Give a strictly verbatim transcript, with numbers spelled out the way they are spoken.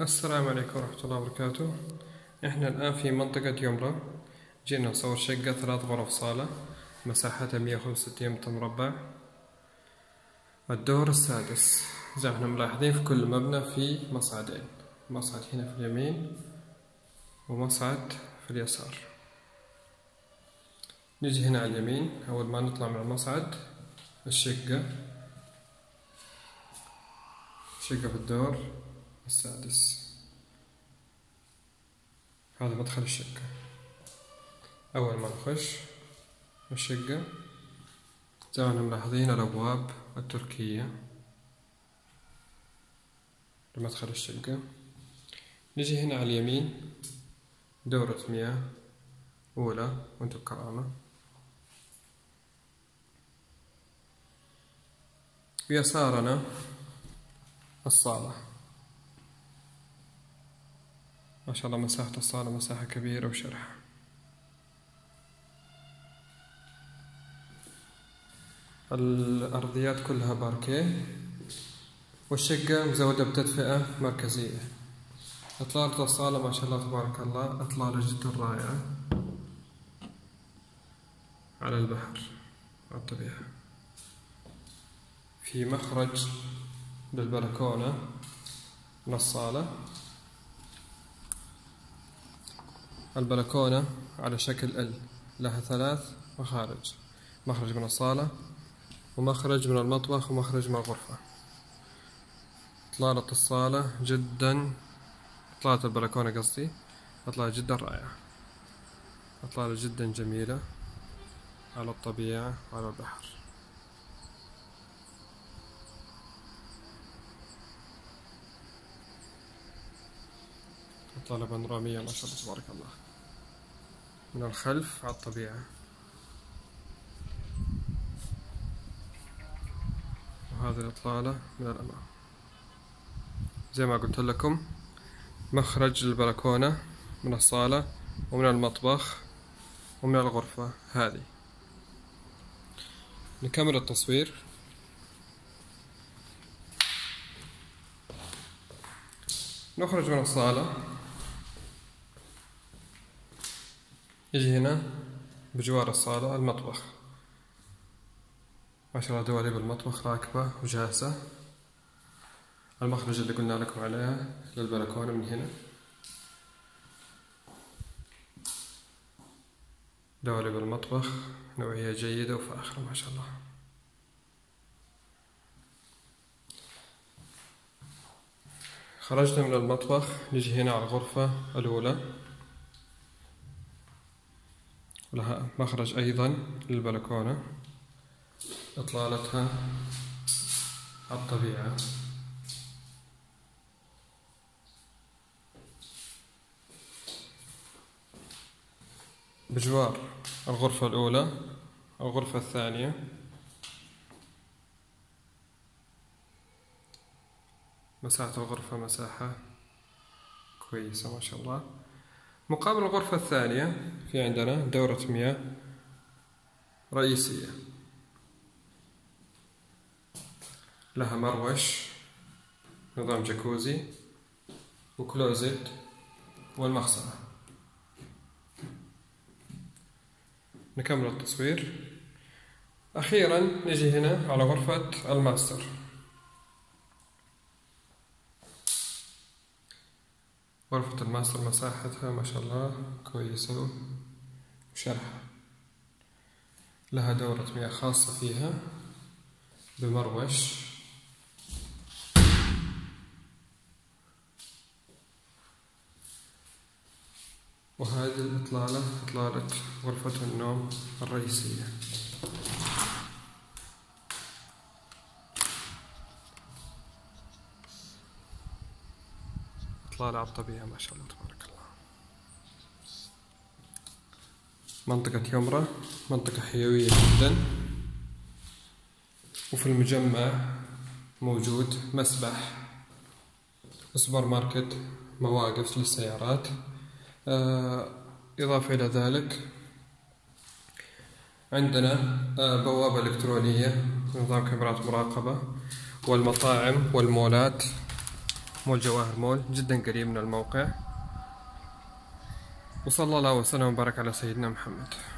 السلام عليكم ورحمة الله وبركاته. احنا الآن في منطقة يومرة، جينا نصور شقة ثلاث غرف صالة مساحتها مية وخمسة وستين متر مربع، الدور السادس. زي ما احنا ملاحظين في كل مبنى في مصعدين، مصعد هنا في اليمين ومصعد في اليسار. نجي هنا على اليمين، أول ما نطلع من المصعد الشقة شقة في الدور السادس. هذا مدخل الشقة، أول ما نخش الشقة زي ما ملاحظين الأبواب التركية لمدخل الشقة. نجي هنا على اليمين دورة مياه أولى وأنتم بكرامة، ويسارنا الصالة. ما شاء الله مساحة الصالة مساحة كبيرة وشرحة. الأرضيات كلها باركيه، والشقة مزودة بتدفئة مركزية. إطلالة الصالة ما شاء الله تبارك الله، إطلالة جدا رائعة على البحر على الطبيعة. في مخرج للبلكونة من الصالة، البلكونة على شكل ال، لها ثلاث مخارج، مخرج من الصالة ومخرج من المطبخ ومخرج من الغرفة. إطلالة الصالة جدا، إطلالة البلكونة قصدي، إطلالة جدا رائعة، إطلالة جدا جميلة على الطبيعة وعلى البحر. إطلالة بانورامية ما شاء الله تبارك الله، من الخلف على الطبيعة. وهذه الإطلالة من الأمام، زي ما قلت لكم مخرج البلكونة من الصالة ومن المطبخ ومن الغرفة. هذه نكمل التصوير. نخرج من الصالة، يجي هنا بجوار الصالة المطبخ. ما شاء الله دواليب المطبخ راكبة وجاهزة. المخرج اللي قلنا لكم عليها للبلكونة من هنا، دواليب المطبخ نوعية جيدة وفاخرة ما شاء الله. خرجنا من المطبخ، نجي هنا على الغرفة الأولى، لها مخرج أيضا للبلكونة، إطلالتها على الطبيعة. بجوار الغرفة الأولى أو الغرفة الثانية مساحة الغرفة مساحة كويسة ما شاء الله. مقابل الغرفة الثانية في عندنا دورة مياه رئيسية، لها مروش نظام جاكوزي وكلوزت والمغسلة. نكمل التصوير. أخيرا نجي هنا على غرفة الماستر، غرفة الماستر مساحتها ما شاء الله كويسة وشرحة، لها دورة مياه خاصة فيها بمروش وهذه الإطلالة إطلالة غرفة النوم الرئيسية. إطلالة على الطبيعة ما شاء الله تبارك الله. منطقة يومرة منطقة حيوية جدا، وفي المجمع موجود مسبح وسوبر ماركت، مواقف للسيارات. إضافة إلى ذلك عندنا بوابة إلكترونية نظام كاميرات مراقبة، والمطاعم والمولات مول جواهر مول جدا قريب من الموقع، وصلى الله وسلم وبارك على سيدنا محمد.